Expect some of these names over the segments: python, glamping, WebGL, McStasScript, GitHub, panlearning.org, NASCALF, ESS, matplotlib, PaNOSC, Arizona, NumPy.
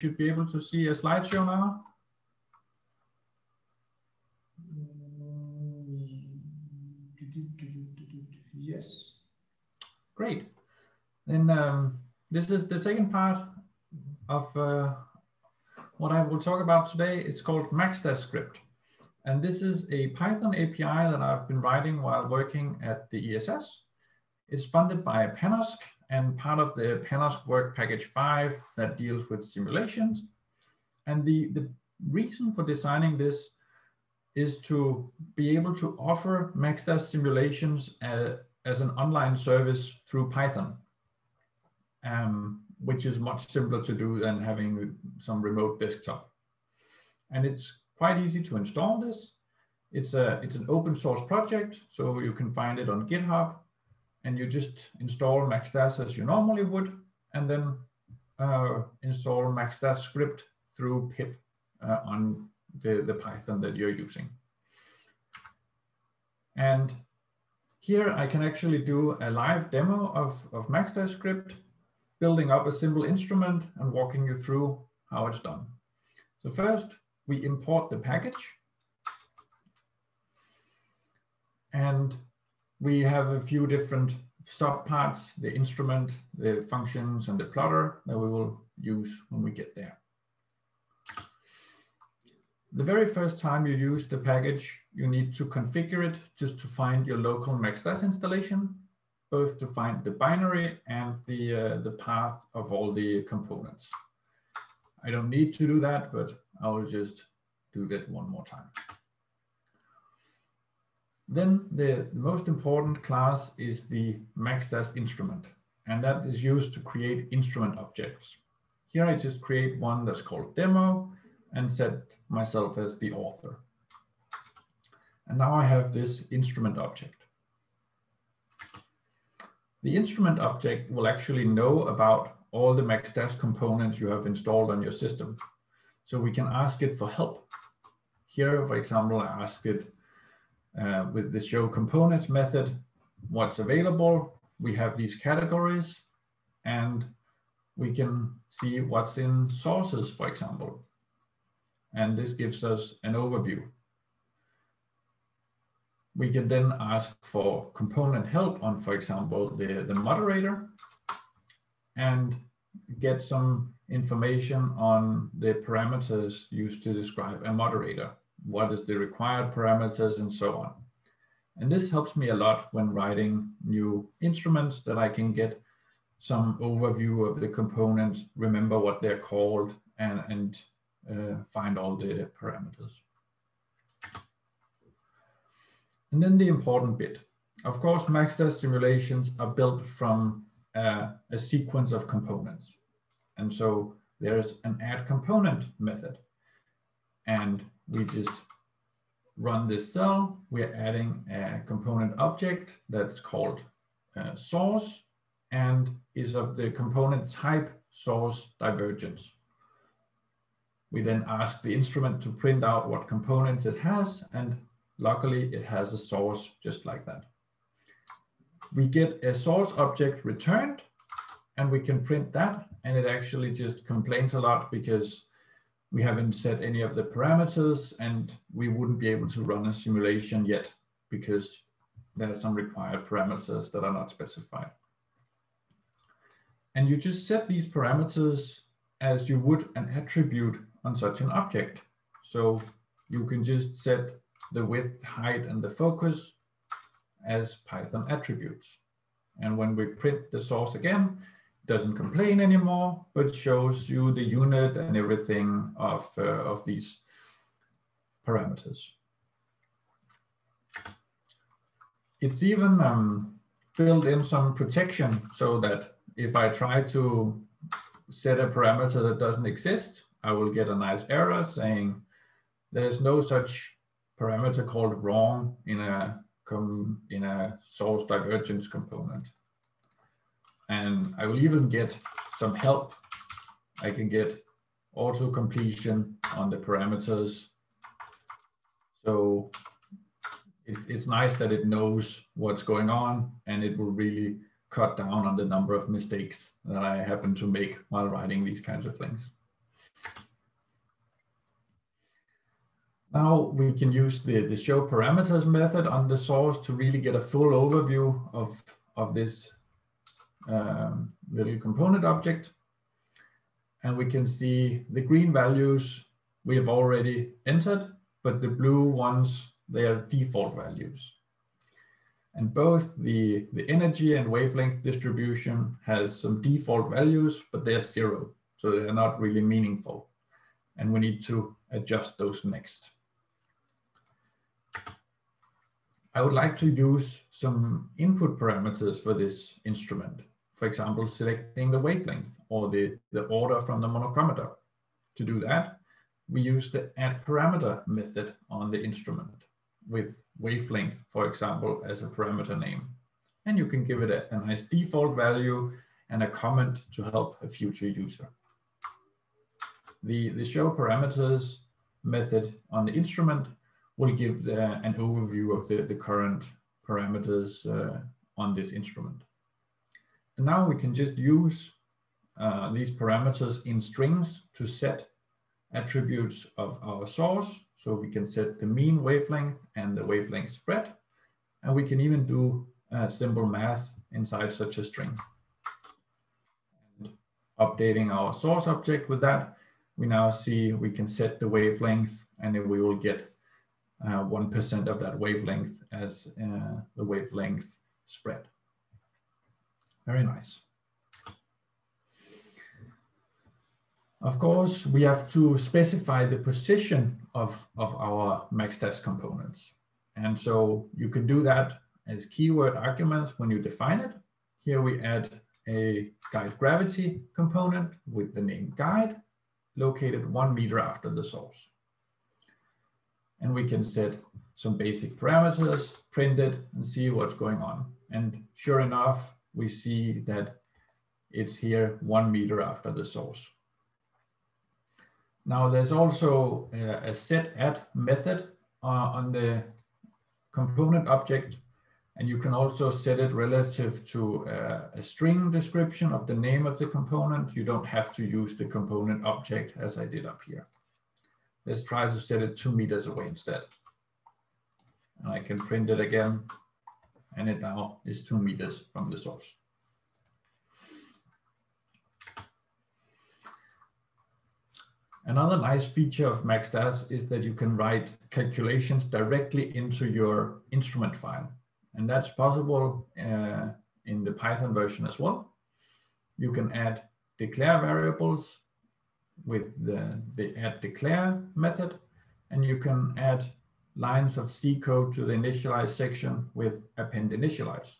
should be able to see a slideshow now. Yes. Great. Then this is the second part of what I will talk about today. It's called McStasScript. And this is a Python API that I've been writing while working at the ESS. It's funded by PaNOSC and part of the PaNOSC Work Package 5 that deals with simulations. And the reason for designing this is to be able to offer McStasScript simulations as an online service through Python, which is much simpler to do than having some remote desktop. And it's quite easy to install this. It's an open source project, so you can find it on GitHub, and you just install McStasScript as you normally would, and then install McStasScript through pip on the Python that you're using. And here I can actually do a live demo of McStasScript, building up a simple instrument and walking you through how it's done. So first, we import the package. And we have a few different subparts, the instrument, the functions, and the plotter that we will use when we get there. The very first time you use the package, you need to configure it just to find your local McStasScript installation, both to find the binary and the path of all the components. I don't need to do that, but I'll just do that one more time. Then the most important class is the McStasScript instrument, and that is used to create instrument objects. Here I just create one that's called demo and set myself as the author. And now I have this instrument object. The instrument object will actually know about all the McStasScript components you have installed on your system. So we can ask it for help. Here, for example, I ask it with the show components method, what's available. We have these categories and we can see what's in sources, for example. And this gives us an overview. We can then ask for component help on, for example, the moderator, and get some information on the parameters used to describe a moderator. What is the required parameters and so on. And this helps me a lot when writing new instruments, that I can get some overview of the components, remember what they're called, and find all the parameters. And then the important bit. Of course, McStasScript simulations are built from a sequence of components. And so there's an add component method. And we just run this cell. We're adding a component object that's called source and is of the component type source divergence. We then ask the instrument to print out what components it has, and luckily it has a source just like that. We get a source object returned and we can print that, and it actually just complains a lot because we haven't set any of the parameters and we wouldn't be able to run a simulation yet because there are some required parameters that are not specified. And you just set these parameters as you would an attribute on such an object. So you can just set the width, height, and the focus as Python attributes. And when we print the source again, it doesn't complain anymore, but shows you the unit and everything of these parameters. It's even built in some protection so that if I try to set a parameter that doesn't exist, I will get a nice error saying there's no such parameter called wrong in a source divergence component. And I will even get some help. I can get auto completion on the parameters. So it's nice that it knows what's going on, and it will really cut down on the number of mistakes that I happen to make while writing these kinds of things. Now we can use the show parameters method on the source to really get a full overview of this little component object. And we can see the green values we have already entered, but the blue ones, they are default values. And both the energy and wavelength distribution has some default values, but they're zero. So they're not really meaningful. And we need to adjust those next. I would like to use some input parameters for this instrument. For example, selecting the wavelength or the order from the monochromator. To do that, we use the add parameter method on the instrument with wavelength, for example, as a parameter name. And you can give it a nice default value and a comment to help a future user. The show parameters method on the instrument will give an overview of the current parameters on this instrument. And now we can just use these parameters in strings to set attributes of our source. So we can set the mean wavelength and the wavelength spread. And we can even do simple math inside such a string. And updating our source object with that, we now see we can set the wavelength and then we will get 1% of that wavelength as the wavelength spread. Very nice. Of course, we have to specify the position of our McStasScript components. And so you can do that as keyword arguments when you define it. Here we add a guide gravity component with the name guide, located 1 meter after the source. And we can set some basic parameters, print it, and see what's going on. And sure enough, we see that it's here 1 meter after the source. Now there's also a setAt method on the component object, and you can also set it relative to a string description of the name of the component. You don't have to use the component object as I did up here. Let's try to set it 2 meters away instead. And I can print it again, and it now is 2 meters from the source. Another nice feature of McStasScript is that you can write calculations directly into your instrument file. And that's possible in the Python version as well. You can add declare variables with the add declare method, and you can add lines of C code to the initialize section with append initialize.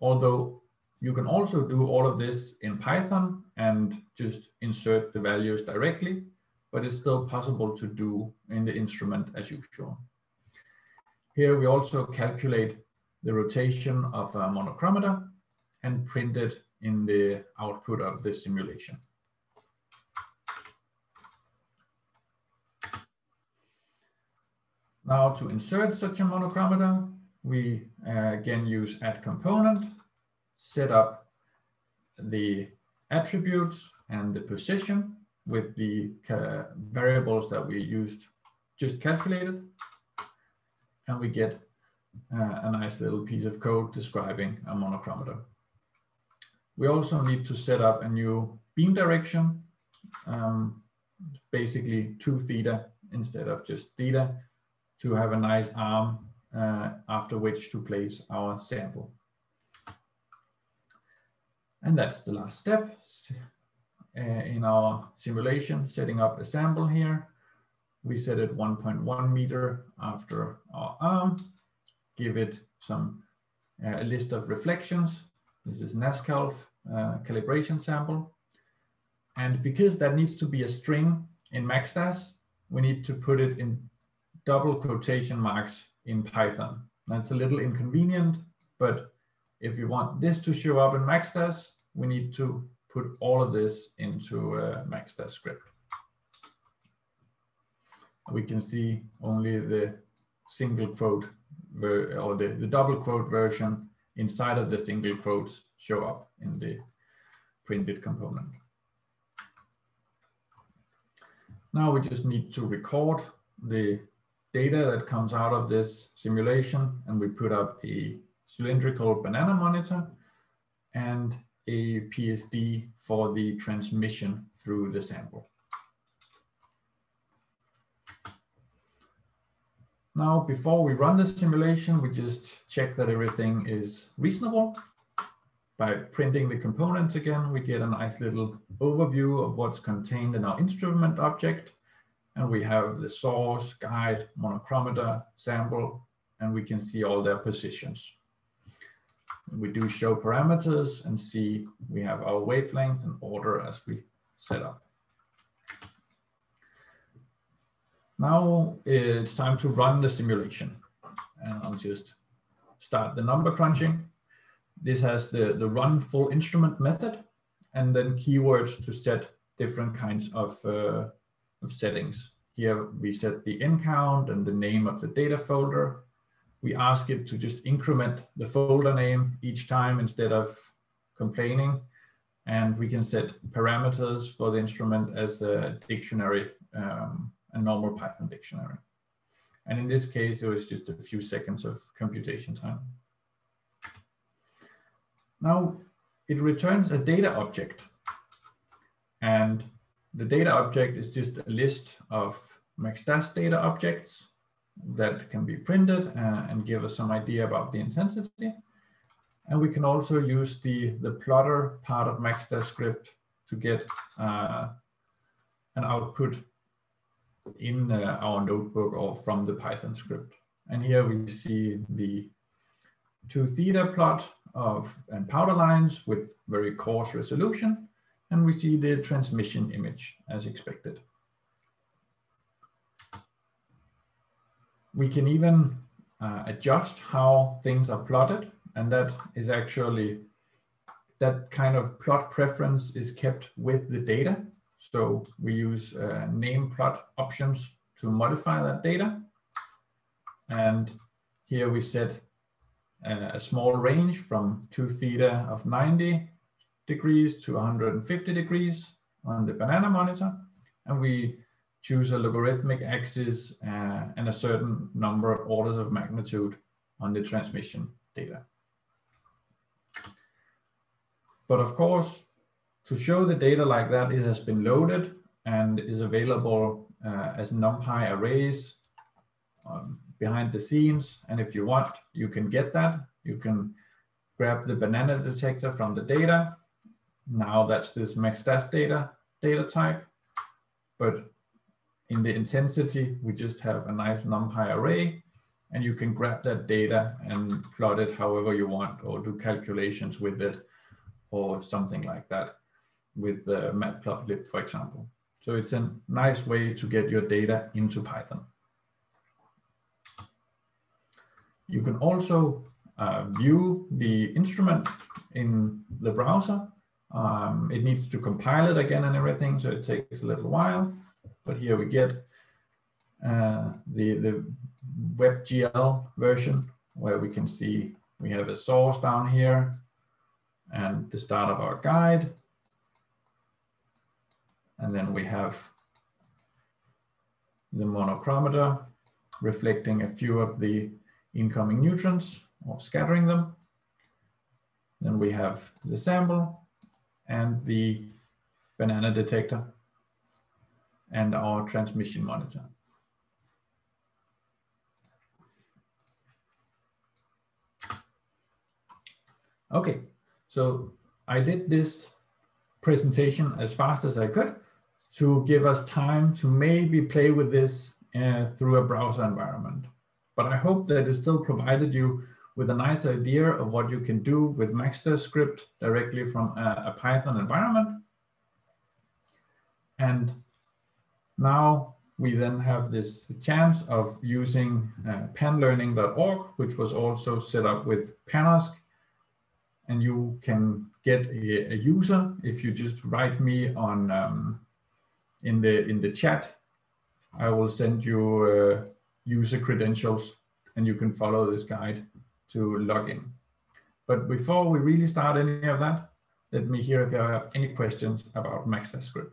Although you can also do all of this in Python and just insert the values directly, but it's still possible to do in the instrument as usual. Here we also calculate the rotation of a monochromator and print it in the output of the simulation. Now to insert such a monochromator, we again use add component, set up the attributes and the position with the variables that we just calculated. And we get a nice little piece of code describing a monochromator. We also need to set up a new beam direction, basically 2 theta instead of just theta, to have a nice arm after which to place our sample. And that's the last step in our simulation, setting up a sample here. We set it 1.1 meter after our arm, give it a list of reflections. This is NASCALF calibration sample. And because that needs to be a string in McStasScript, we need to put it in double quotation marks in Python. That's a little inconvenient, but if you want this to show up in McStasScript, we need to put all of this into McStasScript. We can see only the single quote or the double quote version inside of the single quotes show up in the printed component. Now we just need to record the data that comes out of this simulation, and we put up a cylindrical banana monitor and a PSD for the transmission through the sample. Now, before we run the simulation, we just check that everything is reasonable. By printing the components again, we get a nice little overview of what's contained in our instrument object. And we have the source, guide, monochromator, sample, and we can see all their positions. We do show parameters and see we have our wavelength and order as we set up. Now it's time to run the simulation. And I'll just start the number crunching. This has the run full instrument method, and then keywords to set different kinds of settings. Here we set the end count and the name of the data folder. We ask it to just increment the folder name each time instead of complaining. And we can set parameters for the instrument as a dictionary, a normal Python dictionary. And in this case, it was just a few seconds of computation time. Now it returns a data object, and the data object is just a list of McStasScript data objects that can be printed and give us some idea about the intensity. And we can also use the plotter part of McStasScript to get an output in our notebook or from the Python script. And here we see the 2 theta plot and powder lines with very coarse resolution, and we see the transmission image as expected. We can even adjust how things are plotted, and that is actually, that kind of plot preference is kept with the data. So we use name plot options to modify that data. And here we set a small range from 2 theta of 90 degrees to 150 degrees on the banana monitor. And we choose a logarithmic axis and a certain number of orders of magnitude on the transmission data. But of course, to show the data like that, it has been loaded and is available as NumPy arrays behind the scenes, and if you want, you can get that. You can grab the banana detector from the data. Now that's this McStasScript data type, but in the intensity, we just have a nice NumPy array, and you can grab that data and plot it however you want, or do calculations with it, or something like that with the matplotlib, for example. So it's a nice way to get your data into Python. You can also view the instrument in the browser. It needs to compile it again and everything, so it takes a little while. But here we get the WebGL version, where we can see we have a source down here and the start of our guide. And then we have the monochromator reflecting a few of the incoming neutrons or scattering them. Then we have the sample and the banana detector and our transmission monitor. Okay, so I did this presentation as fast as I could to give us time to maybe play with this through a browser environment. But I hope that it still provided you with a nice idea of what you can do with McStasScript directly from a Python environment. And now we then have this chance of using panlearning.org, which was also set up with PaNOSC. And you can get a user if you just write me on in the chat. I will send you user credentials, and you can follow this guide to log in. But before we really start any of that, let me hear if you have any questions about McStasScript.